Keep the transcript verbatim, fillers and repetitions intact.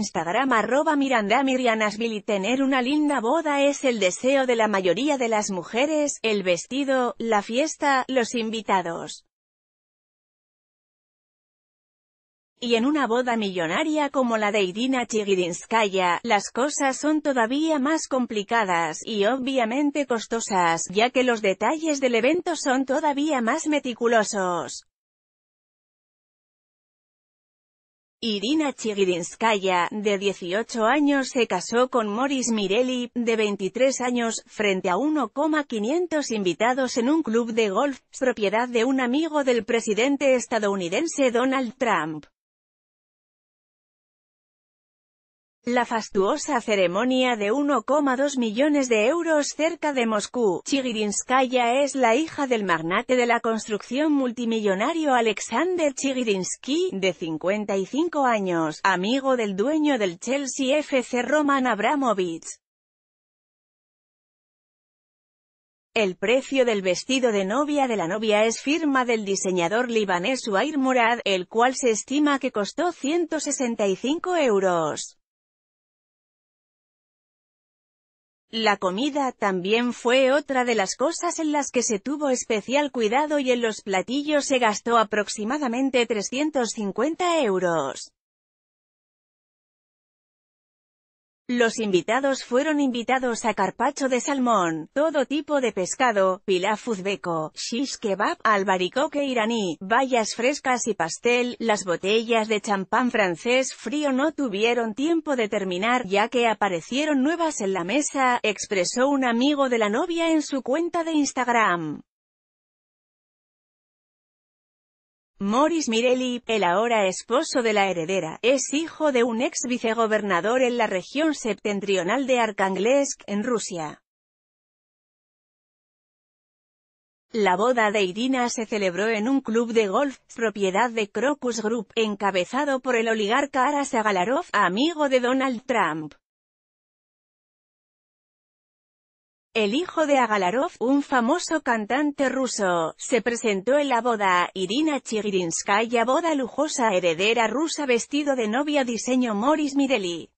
Instagram arroba Miranda Mirianashvili. Tener una linda boda es el deseo de la mayoría de las mujeres, el vestido, la fiesta, los invitados. Y en una boda millonaria como la de Irina Chigirinskaya, las cosas son todavía más complicadas, y obviamente costosas, ya que los detalles del evento son todavía más meticulosos. Irina Chigirinskaya, de dieciocho años, se casó con Moris Mirelli, de veintitrés años, frente a un millón quinientos mil invitados en un club de golf, propiedad de un amigo del presidente estadounidense Donald Trump. La fastuosa ceremonia de uno coma dos millones de euros cerca de Moscú. Chigirinskaya es la hija del magnate de la construcción multimillonario Alexander Chigirinsky, de cincuenta y cinco años, amigo del dueño del Chelsea F C Roman Abramovich. El precio del vestido de novia de la novia es firma del diseñador libanés Suhair Murad, el cual se estima que costó ciento sesenta y cinco euros. La comida también fue otra de las cosas en las que se tuvo especial cuidado, y en los platillos se gastó aproximadamente trescientos cincuenta euros. Los invitados fueron invitados a carpaccio de salmón, todo tipo de pescado, pilaf uzbeco, shish kebab, albaricoque iraní, bayas frescas y pastel. Las botellas de champán francés frío no tuvieron tiempo de terminar, ya que aparecieron nuevas en la mesa, expresó un amigo de la novia en su cuenta de Instagram. Moris Mirelli, el ahora esposo de la heredera, es hijo de un ex vicegobernador en la región septentrional de Arkhangelsk, en Rusia. La boda de Irina se celebró en un club de golf, propiedad de Crocus Group, encabezado por el oligarca Aras Agalarov, amigo de Donald Trump. El hijo de Agalarov, un famoso cantante ruso, se presentó en la boda. Irina Chigirinskaya, boda lujosa, heredera rusa, vestido de novia, diseño Moris Mirelli.